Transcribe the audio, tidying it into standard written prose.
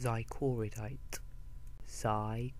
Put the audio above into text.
Xychoridite. Xychoridite.